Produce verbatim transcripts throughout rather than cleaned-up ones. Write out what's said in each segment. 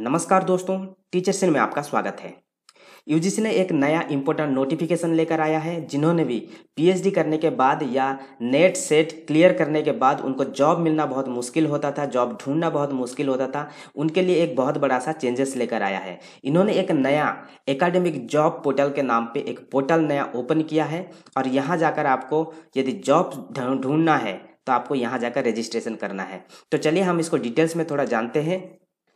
नमस्कार दोस्तों, टीचरसिन में आपका स्वागत है। यूजीसी ने एक नया इम्पोर्टेंट नोटिफिकेशन लेकर आया है। जिन्होंने भी पीएचडी करने के बाद या नेट सेट क्लियर करने के बाद उनको जॉब मिलना बहुत मुश्किल होता था, जॉब ढूंढना बहुत मुश्किल होता था, उनके लिए एक बहुत बड़ा सा चेंजेस लेकर आया है। इन्होंने एक नया एकेडमिक जॉब पोर्टल के नाम पे एक पोर्टल नया ओपन किया है और यहाँ जाकर आपको यदि जॉब ढूंढना है तो आपको यहाँ जाकर रजिस्ट्रेशन करना है। तो चलिए हम इसको डिटेल्स में थोड़ा जानते हैं।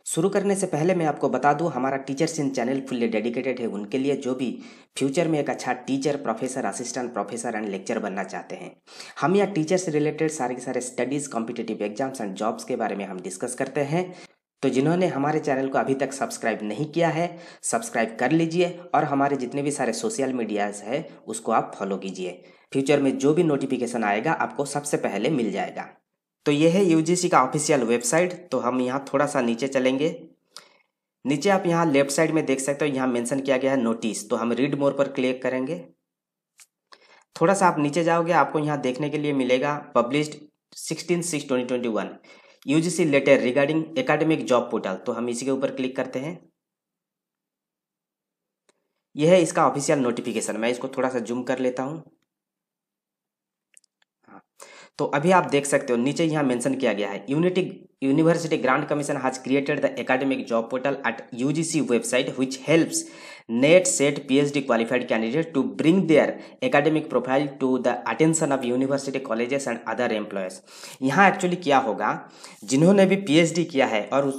शुरू करने से पहले मैं आपको बता दूं, हमारा टीचरसिन चैनल फुल्ली डेडिकेटेड है उनके लिए जो भी फ्यूचर में एक अच्छा teacher, professor, assistant professor and lecture बनना चाहते हैं। हम यहाँ टीचर से रिलेटेड सारे के सारे studies, competitive exams and jobs के बारे में हम डिस्कस करते हैं। तो जिन्होंने हमारे चैनल को अभी तक सब्सक्राइब नहीं किया है, सब्सक्राइब कर लीजिए और हमारे जितने भी सारे सोशल मीडियाज़ है उसको आप फॉलो कीजिए। फ्यूचर में जो भी नोटिफिकेशन आएगा आपको सबसे पहले मिल जाएगा। तो यह है यूजीसी का ऑफिशियल वेबसाइट। तो हम यहाँ थोड़ा सा नीचे चलेंगे। नीचे आप यहाँ लेफ्ट साइड में देख सकते हो, यहाँ मेंशन किया गया है नोटिस। तो हम रीड मोर पर क्लिक करेंगे। थोड़ा सा आप नीचे जाओगे, आपको यहाँ देखने के लिए मिलेगा published sixteen six twenty twenty one UGC letter regarding academic job portal. तो हम इसी के ऊपर क्लिक करते हैं। यह है इसका ऑफिशियल नोटिफिकेशन। मैं इसको थोड़ा सा जूम कर लेता हूँ। तो अभी आप देख सकते हो नीचे यहाँ मेंशन किया गया है unity university grant commission has created the academic job portal at UGC website which helps NET SET PhD qualified candidate to bring their academic profile to the attention of university colleges and other employers. यहाँ actually क्या होगा, जिन्होंने भी PhD किया है और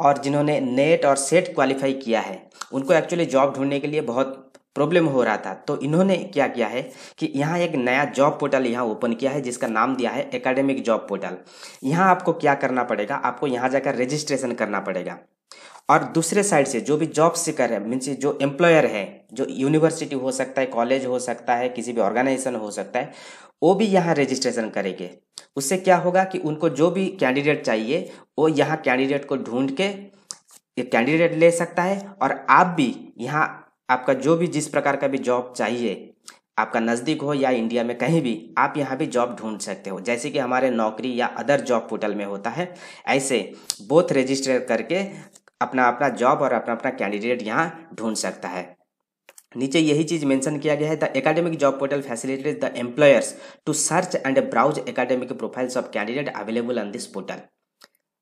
और जिन्होंने नेट और सेट क्वालिफाई किया है उनको एक्चुअली जॉब ढूंढने के लिए बहुत प्रॉब्लम हो रहा था। तो इन्होंने क्या किया है कि यहाँ एक नया जॉब पोर्टल यहाँ ओपन किया है जिसका नाम दिया है एकेडमिक जॉब पोर्टल। यहाँ आपको क्या करना पड़ेगा, आपको यहाँ जाकर रजिस्ट्रेशन करना पड़ेगा और दूसरे साइड से जो भी जॉब सीकर है, मीन्स जो एम्प्लॉयर है, जो यूनिवर्सिटी हो सकता है, कॉलेज हो सकता है, किसी भी ऑर्गेनाइजेशन हो सकता है, वो भी यहाँ रजिस्ट्रेशन करेंगे। उससे क्या होगा कि उनको जो भी कैंडिडेट चाहिए वो यहाँ कैंडिडेट को ढूंढ के कैंडिडेट ले सकता है। और आप भी यहाँ आपका जो भी जिस प्रकार का भी जॉब चाहिए, आपका नज़दीक हो या इंडिया में कहीं भी, आप यहाँ भी जॉब ढूंढ सकते हो, जैसे कि हमारे नौकरी या अदर जॉब पोर्टल में होता है। ऐसे बोथ रजिस्टर करके अपना अपना जॉब और अपना अपना कैंडिडेट यहाँ ढूंढ सकता है। नीचे यही चीज़ मेंशन किया गया है, the academic job portal facilitate the employers to search and browse academic profiles of candidate available on this portal.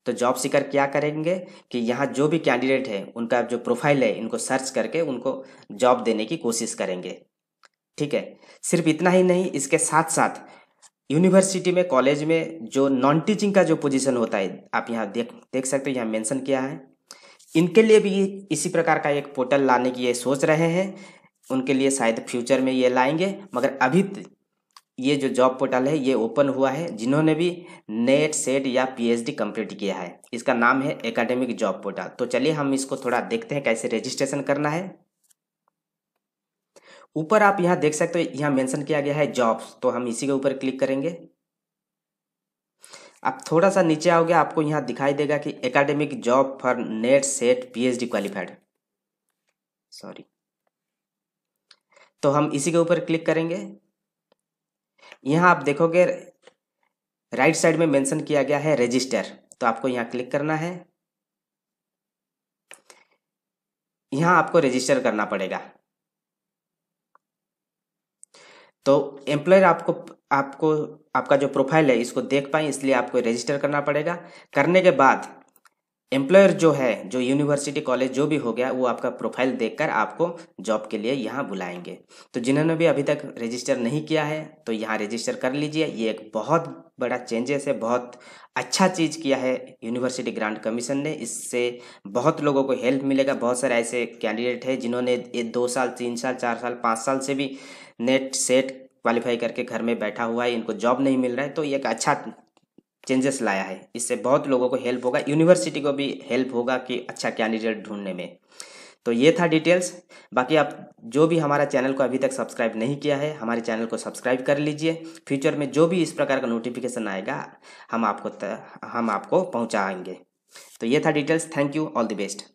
तो जॉब सीकर क्या करेंगे कि यहाँ जो भी कैंडिडेट है उनका जो प्रोफाइल है इनको सर्च करके उनको जॉब देने की कोशिश करेंगे। ठीक है, सिर्फ इतना ही नहीं, इसके साथ साथ यूनिवर्सिटी में, कॉलेज में जो नॉन टीचिंग का जो पोजीशन होता है, आप यहाँ देख देख सकते हो, यहाँ मेंशन किया है, इनके लिए भी इसी प्रकार का एक पोर्टल लाने की ये सोच रहे हैं। उनके लिए शायद फ्यूचर में ये लाएंगे, मगर अभी ये जो जॉब पोर्टल है ये ओपन हुआ है जिन्होंने भी नेट सेट या पीएचडी कंप्लीट किया है। इसका नाम है एकेडमिक जॉब पोर्टल। तो चलिए हम इसको थोड़ा देखते हैं कैसे रजिस्ट्रेशन करना है। ऊपर आप यहाँ देख सकते हो, यहाँ मेंशन किया गया है जॉब्स। तो हम इसी के ऊपर क्लिक करेंगे। आप थोड़ा सा नीचे आओगे, आपको यहाँ दिखाई देगा कि academic job for NET SET PhD qualified, sorry. तो हम इसी के ऊपर क्लिक करेंगे। यहाँ आप देखोगे राइट साइड में मेंशन किया गया है रजिस्टर। तो आपको यहाँ क्लिक करना है। यहाँ आपको रजिस्टर करना पड़ेगा। तो एम्प्लॉयर आपको आपको आपका जो प्रोफाइल है इसको देख पाए इसलिए आपको रजिस्टर करना पड़ेगा। करने के बाद एम्प्लॉयर जो है, जो यूनिवर्सिटी कॉलेज जो भी हो गया, वो आपका प्रोफाइल देखकर आपको जॉब के लिए यहाँ बुलाएंगे। तो जिन्होंने भी अभी तक रजिस्टर नहीं किया है तो यहाँ रजिस्टर कर लीजिए। ये एक बहुत बड़ा चेंजेस है, बहुत अच्छा चीज़ किया है यूनिवर्सिटी ग्रांट कमीशन ने। इससे बहुत लोगों को हेल्प मिलेगा। बहुत सारे ऐसे कैंडिडेट हैं जिन्होंने दो साल, तीन साल, चार साल, पाँच साल से भी नेट सेट क्वालिफाई करके घर में बैठा हुआ है, इनको जॉब नहीं मिल रहा है। तो ये एक अच्छा चेंजेस लाया है, इससे बहुत लोगों को हेल्प होगा, यूनिवर्सिटी को भी हेल्प होगा कि अच्छा कैंडिडेट ढूंढने में। तो ये था डिटेल्स। बाकी आप जो भी हमारा चैनल को अभी तक सब्सक्राइब नहीं किया है, हमारे चैनल को सब्सक्राइब कर लीजिए। फ्यूचर में जो भी इस प्रकार का नोटिफिकेशन आएगा हम आपको हम आपको पहुंचाएंगे। तो ये था details. Thank you, all the best.